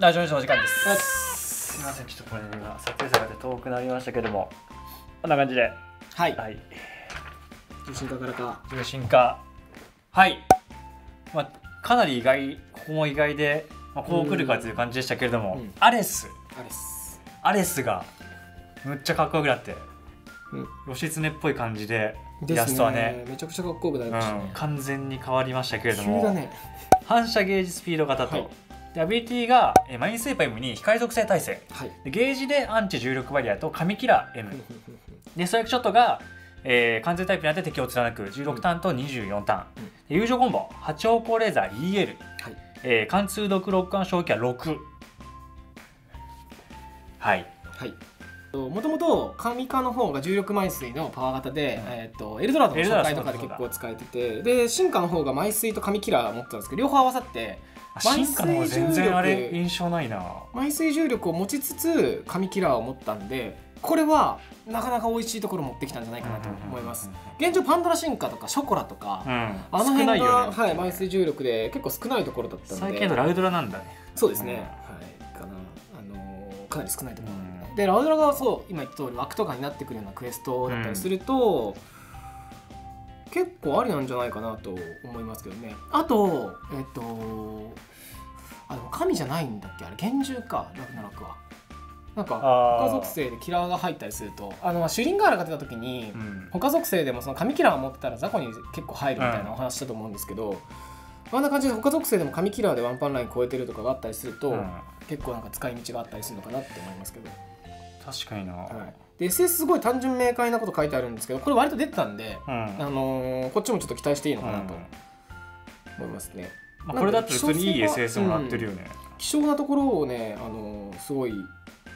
ラジオのお時間です。すみません、ちょっとこれ今撮影者が遠くなりましたけども、こんな感じで。はい。はい。重心化からか。重心化。はい。まあかなり意外、ここも意外で、まあ、こう来るかという感じでしたけれども、アレス。アレスがむっちゃかっこよくなって、露出ねっぽい感じで。イラストはね、めちゃくちゃかっこよくなりましたね。完全に変わりましたけれども、反射ゲージスピード型とアビリティがマインスイーパー M に光属性耐性、ゲージでアンチ16バリアと神キラー M で、ストライクショットが完全タイプになって敵を貫く16ターンと24ターン、友情コンボ8方向レーザー EL、 貫通毒ロックアン衝撃は6。はいもともと神化の方が重力マイ水のパワー型で、エルドラドの紹介とかで結構使えてて、で進化の方がマイ水と神キラー持ってたんですけど、両方合わさって進化の方が全然あれ印象ないな。マイ水重力を持ちつつ神キラーを持ったんで、これはなかなか美味しいところ持ってきたんじゃないかなと思います。現状パンドラ進化とかショコラとか、あの辺が、はい、マイ水重力で結構少ないところだったので、最近のラウドラなんだね。そうですね、はい、かなり少ないと思います。でラウドラがそう今言った通り枠とかになってくるようなクエストだったりすると、結構ありなんじゃないかなと思いますけどね。あと神じゃないんだっけ、あれ幻獣か、ラグナロクはなんか他属性でキラーが入ったりすると、シュリンガーラが出た時に、他属性でもその神キラーを持ってたら雑魚に結構入るみたいなお話したと思うんですけど、あんな感じで他属性でも神キラーでワンパンライン超えてるとかがあったりすると、結構なんか使い道があったりするのかなって思いますけど。確かにな、はい、で SS すごい単純明快なこと書いてあるんですけど、これ割と出てたんで、こっちもちょっと期待していいのかなと思いますね。これだって普通にいい SS もらってるよね。希少なところをね、すごい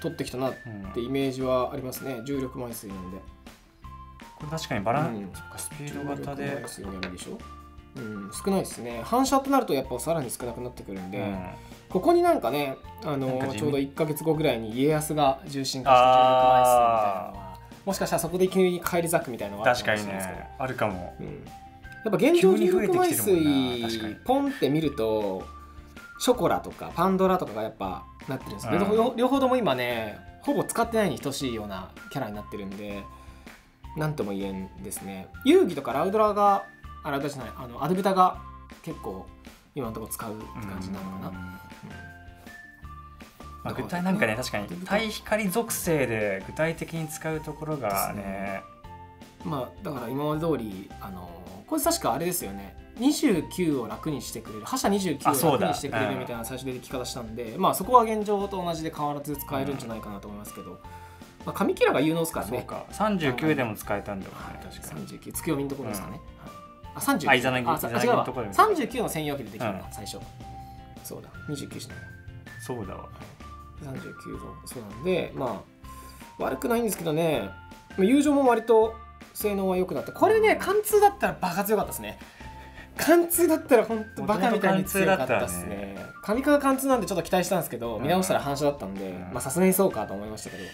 取ってきたなってイメージはありますね、重力枚数なんで。これ確かにバランス、スピード型で重力枚数になるでしょ。少ないですね。反射となるとやっぱさらに少なくなってくるんで、ここになんかね、ちょうど1か月後ぐらいに家康が重心化したみたいなのは、もしかしたらそこで急に返り咲くみたいなのがあるかもしれないですけど、あるかも。やっぱ現状に重力枚水ポンって見るとショコラとかパンドラとかがやっぱなってるんですけど、両方とも今ねほぼ使ってないに等しいようなキャラになってるんで、なんとも言えんですね。遊戯とかラウドラがラウドラじゃない、アドブタが結構今のところ使うって感じなのかな。具体なんかね、確かに対光属性で具体的に使うところがね、だから今まで通りこれ確かあれですよね、29を楽にしてくれる、覇者29を楽にしてくれるみたいな最初で出来方したんで、そこは現状と同じで変わらず使えるんじゃないかなと思いますけど、神キラが有能ですからね。そうか、39でも使えたんだよね。確かに39、月曜日のところですかね。あ、39。イザナギのところで。39の専用機でできるんだ最初。そうだ、29しない。そうだわ。39度、そうなんで、悪くないんですけどね。友情も割と性能は良くなって、これね貫通だったらバカ強かったですね。貫通だったら本当バカみたいに強かったですね。神化が貫通なんでちょっと期待したんですけど、見直したら反射だったんで、さすがにそうかと思いましたけど。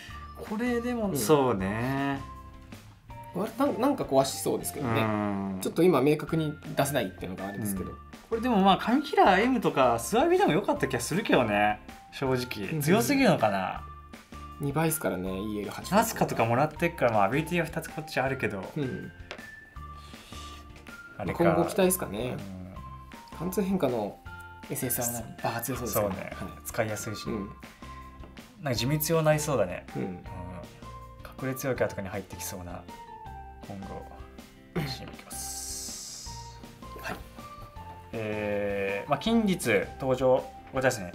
これでもそうね。なんか壊しそうですけどね。ちょっと今明確に出せないっていうのがあるんですけど、これでも神キラー M とかスワビでも良かった気がするけどね。正直強すぎるのかな。2倍ですからね。 EL8 ナスカとかもらってっから、アビリティは2つこっちあるけど、あれか今後期待ですかね。貫通変化の SS はバカ強そうですね。使いやすいし、なんか地味強になりそうだね。隠れ強いキャラとかに入ってきそうな。今後CMいきます。はい、近日登場こちらですね、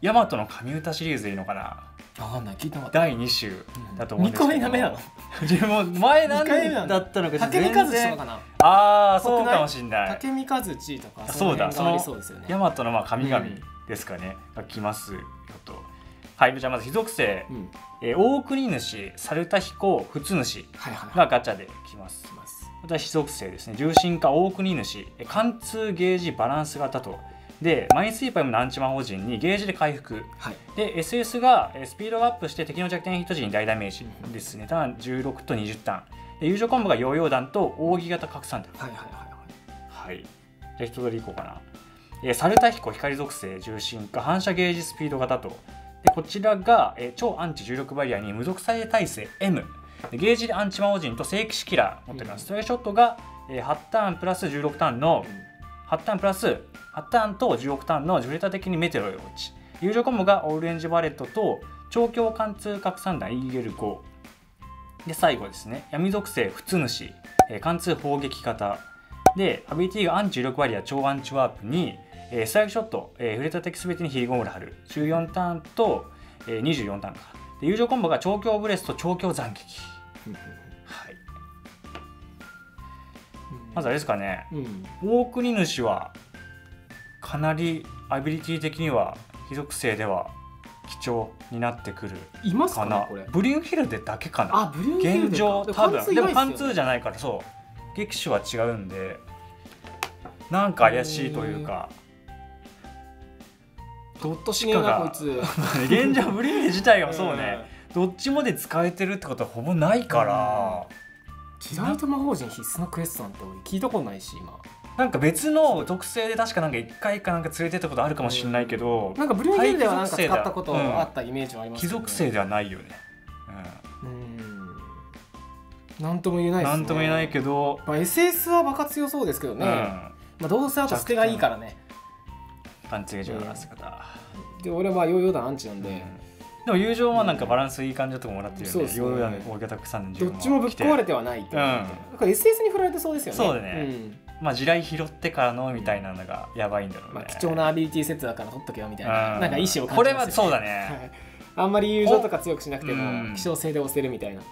ヤマトの神歌シリーズでいいのかな、分かんない、聞いたこと第2週だと思うんですけど、2個目なの自分前何だったのか全然。ああそうかもしれない。武見和地とかそうだ、そのヤマトの神々ですかねが来ますよと。はい、じゃあまず非属性大国主、猿田彦、普通主がガチャで来ます。また非属性ですね、重心化大国主、貫通ゲージバランス型とで、マインスイーパーも難治魔法陣にゲージで回復、で SS がスピードがアップして敵の弱点ヒット時に大ダメージですね。ターン16と20ターンで、友情コンボがヨーヨー弾と扇形拡散弾。はい、じゃあ一通りいこうかな。サルタヒコ光属性重心化反射ゲージスピード型と、でこちらが、超アンチ重力バリアに無属性耐性 M ゲージアンチ魔王陣と聖騎士キラー持っております。ストレーショットが、8ターンプラス16ターンの8ターンプラス8ターンと16ターンのジュレタ的にメテロ用1友情コンボがオールエンジバレットと超強貫通拡散弾 EL5 で最後ですね、闇属性普通主、貫通砲撃型でアビリティがアンチ重力バリア超アンチワープにストライクショット、触れた敵すべてにヒーゴール貼る14ターンと、24ターンかで友情コンボが超強ブレスと超強斬撃はい、まずあれですかね、大国主はかなりアビリティ的には非属性では貴重になってくるかな。ブリュンヒルデだけかな現状多分。でも貫通じゃないからそう撃手は違うんでなんか怪しいというかどっちかが現状ブリュンヒルデ自体がそうねどっちもで使えてるってことはほぼないからキライト魔法陣必須のクエストなんて俺聞いたことないし今。なんか別の特性で確かなんか1回かなんか連れてったことあるかもしれないけど、なんかブルーゲームではなんか使ったことあったイメージはありますけど、ね、貴属性ではないよね。なんとも言えないですね。なんとも言えないけど、まあ SS はバカ強そうですけどね。まあどうせあと捨てがいいからね。パンチゲージを出す方。で俺はヨーヨー弾アンチなんで。でも友情はなんかバランスいい感じだともらってるよね。ヨーヨー弾の大型さんのどっちもぶっ壊れてはないって。だから SS に振られてそうですよね。そうだね。まあ地雷拾ってからのみたいなのがやばいんだろうね。貴重なアビリティセットだから取っとけよみたいな、なんか意思を感じますよね。これはそうだね。あんまり友情とか強くしなくても希少性で押せるみたいな。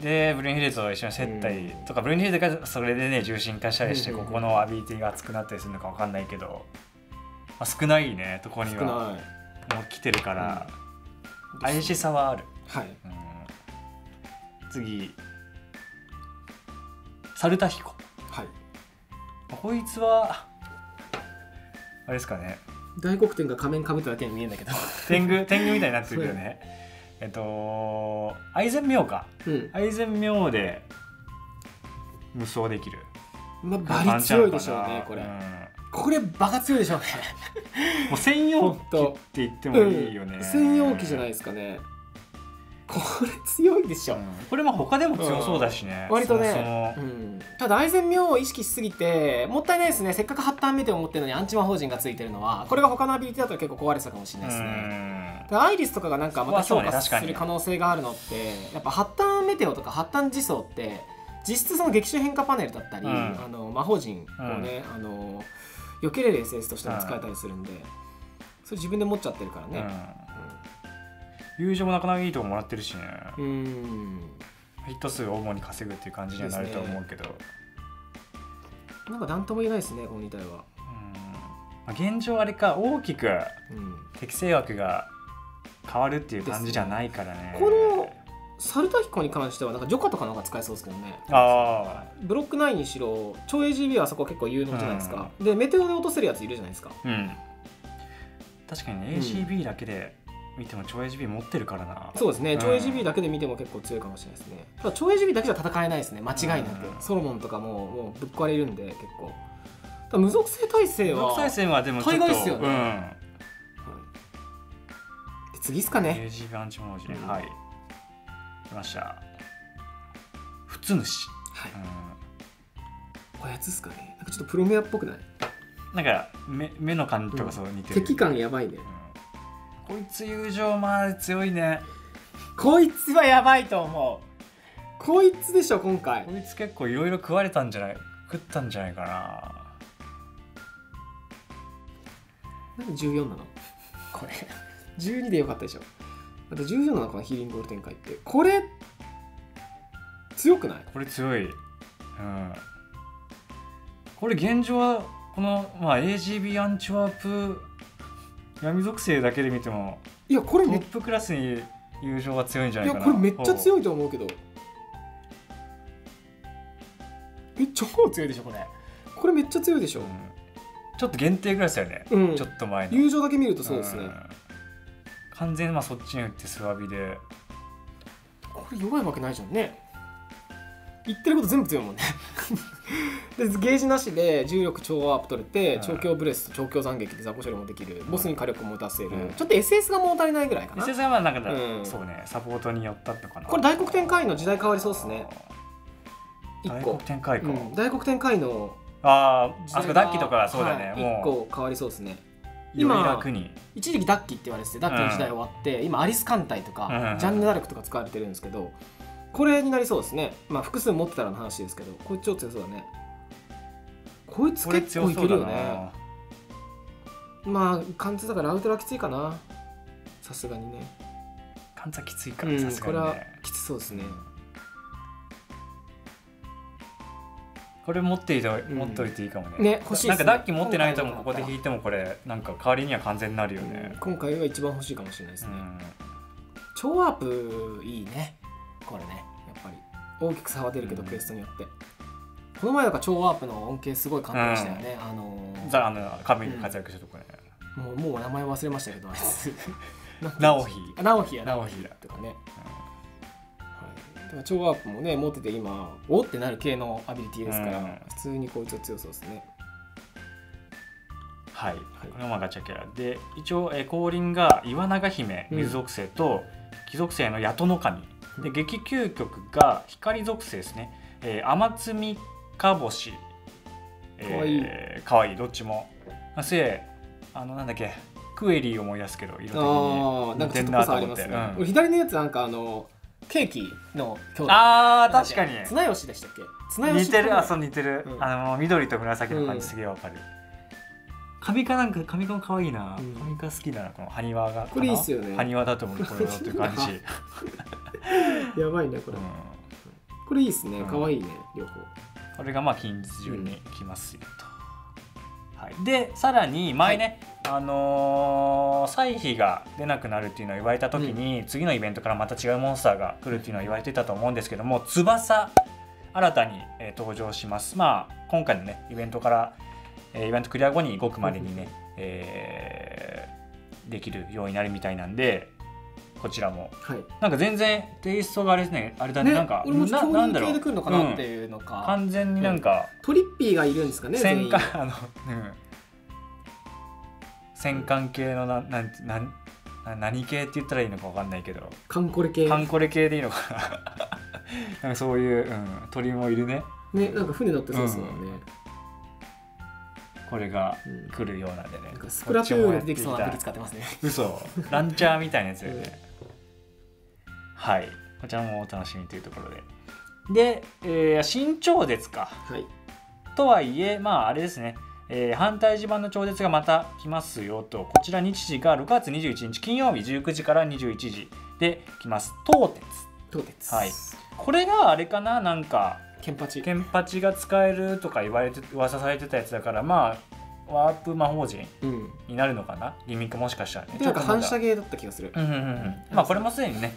でブルーンヒルデと一緒に接待とかブルーンヒルデがそれでね重心化したりしてここのアビリティが厚くなったりするのかわかんないけど、少ないねとこにはもう来てるから怪しさはある。はい。次サルタヒコ。こいつはあれですかね、大黒天が仮面かぶっただけに見えるんだけど天狗みたいになってるけどね愛染明か、愛染明で無双できる、バリ強いでしょうねこれ、これバカ強いでしょうねもう専用機って言ってもいいよね、専用機じゃないですかねこれ強いでしょ、これも他でも強そうだしね割とね。ただ愛染明を意識しすぎてもったいないですね。せっかく8ターン目で思ってるのにアンチ魔法陣がついてるのはこれが他のアビリティだと結構壊れてたかもしれないですね。アイリスとかがなんかまた強化する可能性があるのってやっぱ8ターンメテオとか8ターン自走って実質その劇中変化パネルだったり魔法陣をね避けれる SS としても使えたりするんでそれ自分で持っちゃってるからね。友情もなかなかいいとこもらってるしね。ヒット数を主に稼ぐっていう感じにはなると思うけど、なんか何とも言えないですねこの2体は。現状あれか大きく適正枠が変わるっていう感じじゃないからね。このサルタヒコに関してはなんかジョカとかの方が使えそうですけどね。ブロック9にしろ超 AGB はそこ結構有能じゃないですか。でメテオで落とせるやついるじゃないですか。確かに AGB だけで見ても超 AGB 持ってるからな。そうですね、超 AGB だけで見ても結構強いかもしれないですね。ただ超 AGB だけじゃ戦えないですね間違いなく。ソロモンとかもうぶっ壊れるんで結構。だ無属性耐性はでも大概ですよね。で次ですかね、 AGB アンチ文字、はい来ました、普通主。はい、こやつですかね。なんかちょっとプロメアっぽくない？なんか目の感じとかそう似てる。敵感やばいねこいつ。友情まあ強いねこいつはやばいと思う。こいつでしょ今回。こいつ結構いろいろ食ったんじゃないかな。なんで14なのこれ12でよかったでしょ。あと14なのかなヒーリングボール展開って。これ強くない？これ強い。これ現状はこの、まあ、AGB アンチワープ闇属性だけで見てもいやこれトップクラスに友情が強いんじゃないかな。いやこれめっちゃ強いと思うけど超強いでしょこれ。これめっちゃ強いでしょ、ちょっと限定ぐらいですよね、ちょっと前の友情だけ見るとそうですね、完全にまあそっちに打ってスワビでこれ弱いわけないじゃんね。言ってること全部強いもんねでゲージなしで重力超アップ取れて、調教ブレスと調教斬撃で雑魚処理もできる、ボスに火力も出せる、ちょっと SS が物足りないぐらいかな。 SS はまあなんか、そうね、サポートによったとかな。これ大黒天会の時代変わりそうですね。1個大黒天会か、大黒天会のああ、あそこダッキとかそうだね、1個変わりそうですね。今一時期ダッキって言われてて、ダッキの時代終わって今アリス艦隊とかジャンヌ・ダルクとか使われてるんですけど、これになりそうですね。まあ複数持ってたらの話ですけど、こいつ超強そうだね。こいつ結構いけるよね。まあ貫通だからアウトラきついかな、さすがにね。貫通きついから、さすがにね、これはきつそうですね。これ持っていて、持っといていいかもね。なんかダッキ持ってないとも、ここで引いてもこれなんか代わりには完全になるよね。今回は一番欲しいかもしれないですね。超ワープいいね、これね。やっぱり大きく差は出るけど、クエストによって。この前だから超ワープの恩恵すごい感動したよね。ザの神に活躍したとこね。もう名前忘れましたけど、あいつ直比、直比や直比とかね。超ワープもね持ってて、今おってなる系のアビリティですから、普通にこいつは強そうですね。はい、このままガチャキャラで一応降臨が岩永姫水属性と木属性の八戸の神で、劇究極が光属性ですね。天摘かぼし、かわいい、どっちもせなんだっけ、クエリー思い出すけど、色的に似てんなと思って。俺左のやつなんかケーキの兄弟。ああ確かに。綱吉でしたっけ？綱吉似てる。あ、そう似てる。緑と紫の感じすげえわかる。髪かなんか、髪かも可愛いな。髪か好きだな、この埴輪が。これいいっすよね。埴輪だと思うこれって感じ。やばいねこれ。これいいっすね。可愛いね両方。これがまあ近日中に来ますよと。はい。でさらに前ね。歳費が出なくなるっていうのを言われた時に、次のイベントからまた違うモンスターが来るっていうのを言われてたと思うんですけども、翼新たに登場します。まあ今回のねイベントからイベントクリア後に5区までにね、できるようになるみたいなんで、こちらも、はい、なんか全然テイストがあれですね、あれだね、なんかなんだろう、完全になんか、トリッピーがいるんですかね。戦艦系の何系って言ったらいいのか分かんないけど、カンコレ系、カンコレ系でいいのかななんかそういう、鳥もいるね。ね、なんか船乗ってそうですもんね。これが来るようなんでね、スプラトゥーンでできそうな武器使ってますね。嘘、ランチャーみたいなやつよねはい、こちらもお楽しみというところで、新超絶か、はい、とはいえまああれですね、反対地盤の超絶がまた来ますよと。こちら日時が6月21日金曜日19時から21時で来ます。東鉄、東鉄、はい、これがあれかな、なんかケンパチが使えるとか言われて噂されてたやつだから、まあワープ魔法陣になるのかな、ギミックもしかしたらね。なんか反射ゲーだった気がする。まあこれもすでにね、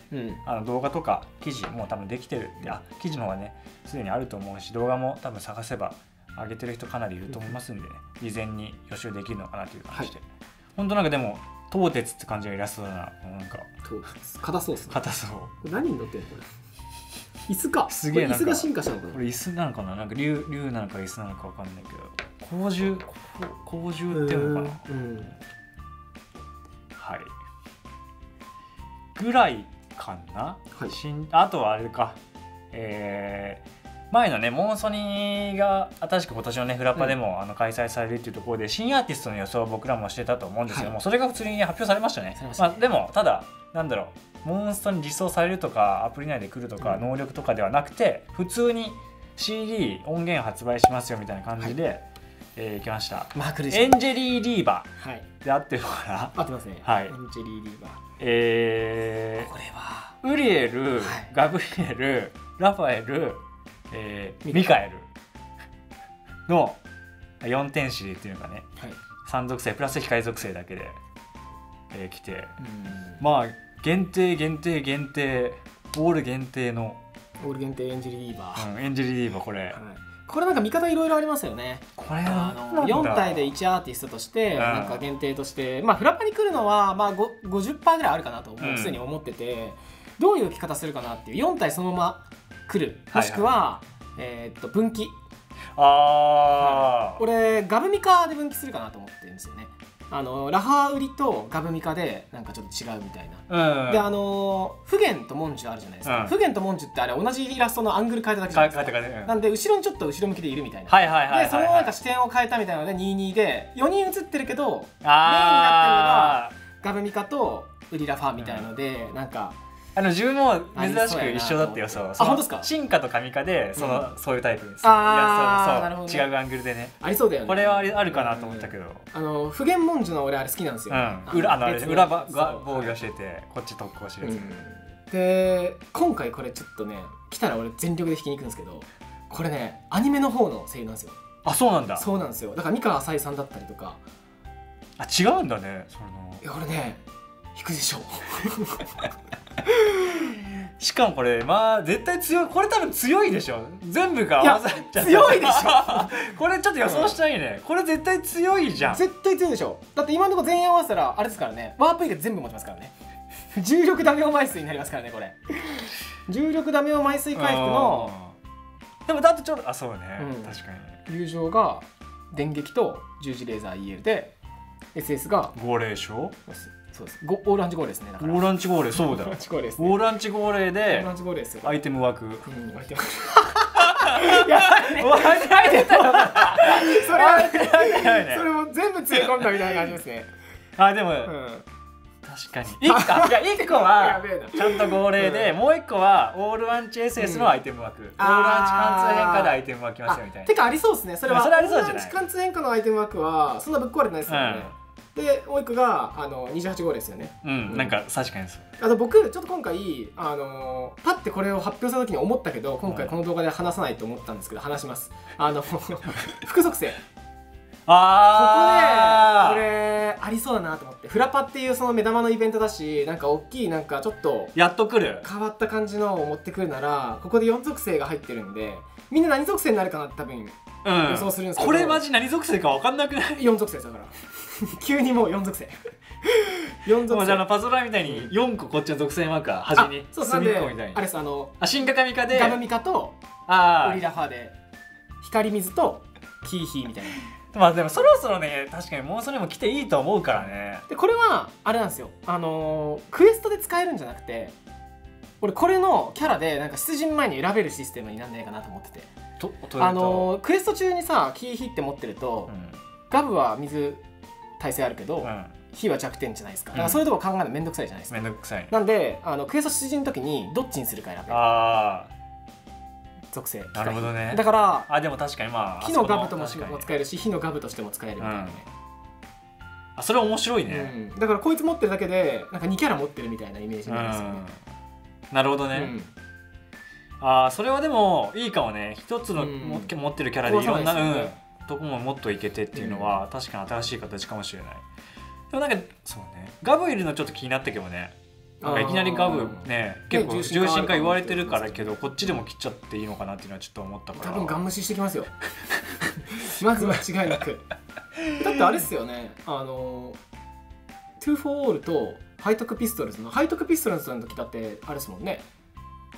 動画とか記事も多分できてる、いや記事の方がねすでにあると思うし、動画も多分探せば上げてる人かなりいると思いますんで、ね、事前に予習できるのかなという感じで、はい、本当なんかでも東鉄って感じがイラストだな、なんか硬そうですね。硬そう。何に乗ってるのこれ、椅子か、すげえ、椅子が進化したのかな。これ椅子なのかな、なんか竜なのか椅子なのかわかんないけど、甲獣っていうのかな、はいぐらいかな、はい、あとはあれか、前のねモンソニーが確か今年のねフラッパでも開催されるっていうところで、新アーティストの予想を僕らもしてたと思うんですけども、それが普通に発表されましたね。まあでもただなんだろう、モンストに実装されるとかアプリ内で来るとか能力とかではなくて、普通に CD 音源発売しますよみたいな感じで、来ましたエンジェリー・リーバーで合ってるから合ってますね。はい、エンジェリー・リーバー、これはウリエル、ガブリエル、ラファエル、ミカエルの4天使っていうのがね、はい、3属性プラス光属性だけで、来て、まあ限定オール限定のエンジェリーリーバー、エンジェリーリーバー、これ、はい、これなんか見方いろいろありますよね。これは4体で1アーティストとしてなんか限定として、まあフラッパに来るのはまあ 50% ぐらいあるかなと僕すでに思ってて、どういう着方するかなっていう、4体そのまま来る、もしくは分岐。俺ガブミカで分岐するかなと思ってるんですよね。ラハ売りとガブミカでなんかちょっと違うみたいな、でフゲンとモンジュあるじゃないですか。フゲンとモンジュってあれ同じイラストのアングル変えただけじゃないですか。なんで後ろにちょっと後ろ向きでいるみたいな、でそのなんか視点を変えたみたいなので22で4人映ってるけどメインになってるのがガブミカとウリラファみたいなので、なんか自分も珍しく一緒だったよ。そう進化と神化でそういうタイプです。ああ違うアングルでね、ありそうだよね。これはあるかなと思ったけど、普賢文殊の俺あれ好きなんですよ。裏が防御しててこっち特攻してるやつで、今回これちょっとね来たら俺全力で弾きに行くんですけど、これねアニメの方の声優なんですよ。あ、そうなんだ。そうなんですよ。だから三川あさいさんだったりとか。あ、違うんだね。いや俺ね引くでしょ。しかもこれまあ絶対強い、これ多分強いでしょ。全部が合わさっちゃった。強いでしょ。これちょっと予想したいね。これ絶対強いじゃん。絶対強いでしょ。だって今のところ全員合わせたらあれですからね、ワープ入れ全部持ちますからね。重力ダメオ枚数になりますからねこれ。重力ダメオ枚数回復のでもだってちょっとそうね、確かに友情が電撃と十字レーザー EL で SS が号令章。そうです。オーランチ号令ですね。だからオーランチ号令、そうだ。オーランチ号令ですね。オーランチ号令でアイテム枠。アイテム枠。やばいね。アイテム枠。それも全部詰め込んだみたいな感じですね。あ、でも確かに。1個はちゃんと号令で、もう1個はオールアンチ SS のアイテム枠。オールアンチ貫通変化でアイテム枠きますよみたいな。てかありそうですね。それはオールアンチ貫通変化のアイテム枠はそんなぶっ壊れてないですよね。で、もう一個が28号ですよね。なんか確かにです。あと僕ちょっと今回パッてこれを発表した時に思ったけど、今回この動画で話さないと思ったんですけど話します。副属性、ここねこれありそうだなと思って、フラパっていうその目玉のイベントだし、なんか大きいなんかちょっとやっとくる変わった感じのを持ってくるなら、ここで4属性が入ってるんで、みんな何属性になるかなって多分予想するんですけど、これマジ何属性か分かんなくない？4属性だから急にもう4属性4属性。じゃあパズドラみたいに4個こっちの属性マークは端に隅っこみたいに。あれです、進化神化でガブミカとウリラファで光水とキーヒーみたいな。まあでもそろそろね、確かにもうそれも来ていいと思うからね。でこれはあれなんですよ、クエストで使えるんじゃなくて、俺これのキャラでなんか出陣前に選べるシステムになんないかなと思ってて、クエスト中にさキーヒーって持ってると、ガブは水耐性あるけど、火は弱点じゃないですか。だからそういうとこ考えるのめんどくさいじゃないですか。めんどくさい。なんでクエスト出陣の時にどっちにするか選べる。ああ。属性。なるほどね。だからあでも確かにまあ火のガブとも使えるし、火のガブとしても使えるみたいなね。あそれ面白いね。だからこいつ持ってるだけでなんか2キャラ持ってるみたいなイメージになりますよね。なるほどね。ああそれはでもいいかもね。一つの持ってるキャラでいろんなとこももっといけてっていうのは確かに新しい形かもしれない。でもなんかそうね、ガブいるのちょっと気になったけどね。いきなりガブね結構重心化言われてるからけど、こっちでも切っちゃっていいのかなっていうのはちょっと思ったから。多分ガン無視してきますよ。まず間違いなく。だってあれっすよね。2 for all とハイトクピストルズの時だってあれですもんね。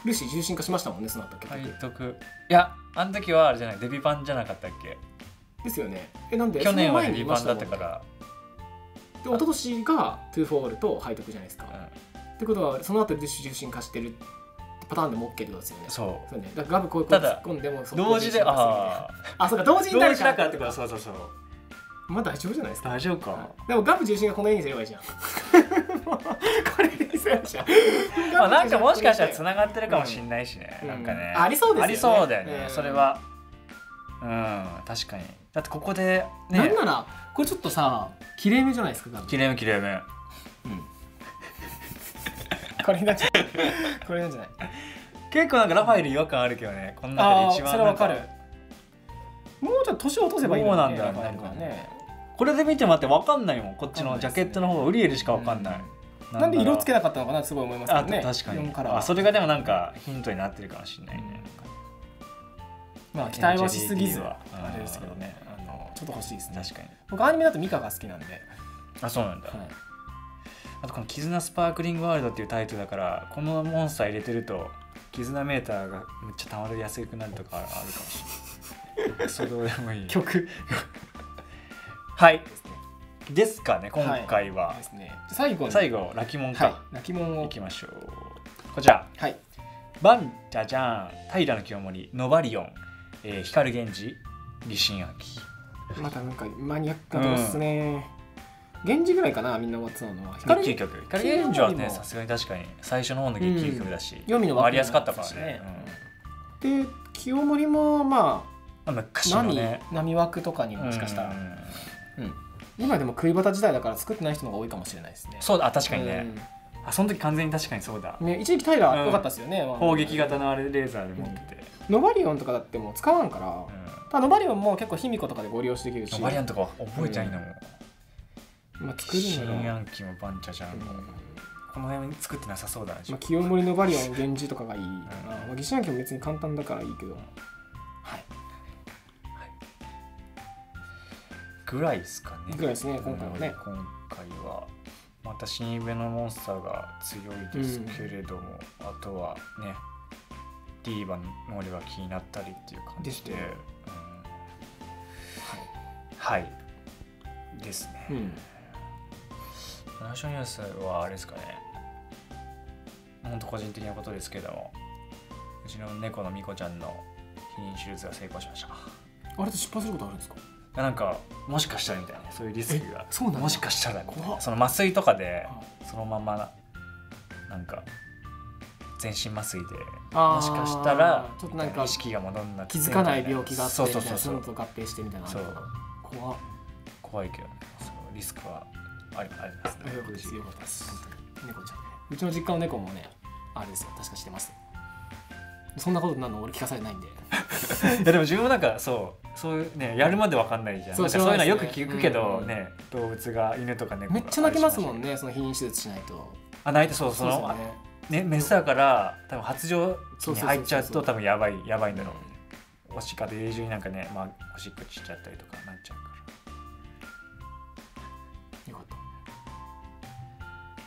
ルシー重心化しましたもんね、そのあったっけ。ハイトク、いやあの時はあれじゃない、デビパンじゃなかったっけ。ですよね。なんで去年はデビパンだったから。で一昨年が2 for all とハイトクじゃないですか。ってことはその後ルシー重心化してるパターンでも OK ってことですよね。そうね。だからガブこう突っ込んでも同時で、あそうか同時になるからってこと。そう。まあ大丈夫じゃないですか。大丈夫か。でもガブ重心がこの絵にすればいいじゃん。これにすればいいじゃん。まあなんかもしかしたらつながってるかもしれないしね。なんかね。ありそうですよね。ありそうだよね。それは。確かに。だってここでね。なんならこれちょっとさ綺麗めじゃないですか。綺麗め。これなんじゃない。結構なんかラファエル違和感あるけどね。この中で一番。それわかる。もうちょっと年を落とせばいいのにね。そうなんだね。これで見てもらってわかんないもん。こっちのジャケットの方がウリエルしかわかんない。なんで色つけなかったのかなすごい思いますね。確かに。あ、それがでもなんかヒントになってるかもしれないね。まあ期待はしすぎずはあれですけどね。ちょっと欲しいですね。確かに。僕アニメだとミカが好きなんで。あ、そうなんだ。あとこの「絆スパークリングワールド」っていうタイトルだから、このモンスター入れてると絆メーターがめっちゃたまりやすくなるとかあるかもしれない。それどうでもいい曲はいですかね、今回はですね。最後ラキモンか、ラキモンをいきましょう。こちらバンジャジャーン、平清盛、ノバリオン、光源氏、李信昭。またなんかマニアックなとこですね。源氏ぐらいかな、みんな終わってたのは。光源氏はね、さすがに確かに最初の方の劇曲だし回りやすかったからね。で清盛もまあ昔のね波枠とかにもしかしたら、今でもクイバタ時代だから作ってない人の方が多いかもしれないですね。そうだ、確かにね。あ、その時完全に確かにそうだね。一時期タイラー良かったですよね、砲撃型のあれレーザーで持ってて。ノバリオンとかだってもう使わんから、ノバリオンも結構卑弥呼とかでご利用してできるし。ノバリオンとか覚えちゃいなもん。新安期もバンチャジャンもこの辺作ってなさそうだね。清盛、ノバリオン、源氏とかがいいかな。疑心暗鬼も別に簡単だからいいけど、はいぐらいですかね。ぐらいですね、今回はね。今回はまた新イベのモンスターが強いですけれども、あとはねディーバの能力が気になったりっていう感じで、はいですね。ナショニュースはあれですかね、本当個人的なことですけども、うちの猫のミコちゃんの避妊手術が成功しました。あれって失敗することあるんですか？なんかもしかしたらみたいな、そういうリスクが、もしかしたらその麻酔とかでそのままなんか全身麻酔でもしかしたらちょっとなんか意識が戻んなくて気づかない病気があってみたいな、そのと合併してみたいな。怖いけどリスクはありますね。猫ちゃんね、うちの実家の猫もねあれですよ、確かしてます。そんなことなの俺聞かされないんで。いやでも自分もなんかそういうね、やるまでわかんないじゃん。そういうのはよく聞くけどね、動物が犬とか猫がめっちゃ泣きますもんね、その避妊手術しないと。あ、泣いて、そうそのね、メスだから多分発情期に入っちゃうと多分やばいんだろう。おしっかで永住になんかね、まあおしっこちっちゃったりとかなっちゃうから。よかっ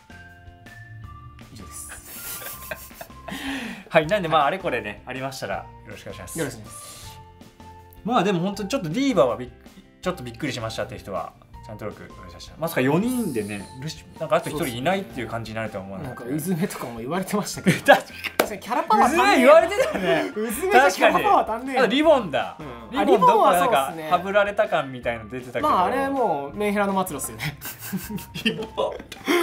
た。以上です。はい、なんでまああれこれねありましたらよろしくお願いします。よろしくお願いします。まあでも本当にちょっとディーバはちょっとびっくりしましたっていう人はちゃんと登録お願いしました。まさか4人でね、なんかあと1人いないっていう感じになるとは思わなかった。うずめとかも言われてましたけど、確かにキャラパワー足んねえ。うずめ言われてたね。うずめじゃキャラパワー足んねえ。あとリボンだ、リボンはなんかはぶられた感みたいの出てたけど、まああれもうメンヘラの末路っすよね。リボンこ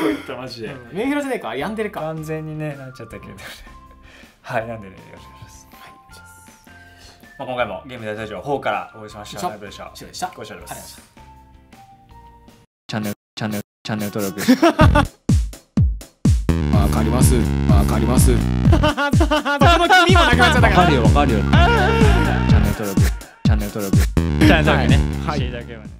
ういったマジでメンヘラじゃねえか、やんでるか完全にね、なっちゃったけど。はい、なんでね、よろしくお願いします。今回もゲーム大統領4からお会いしました。チャンネル登録。わかります。わかります。わかるよ。チャンネル登録。チャンネル登録ね。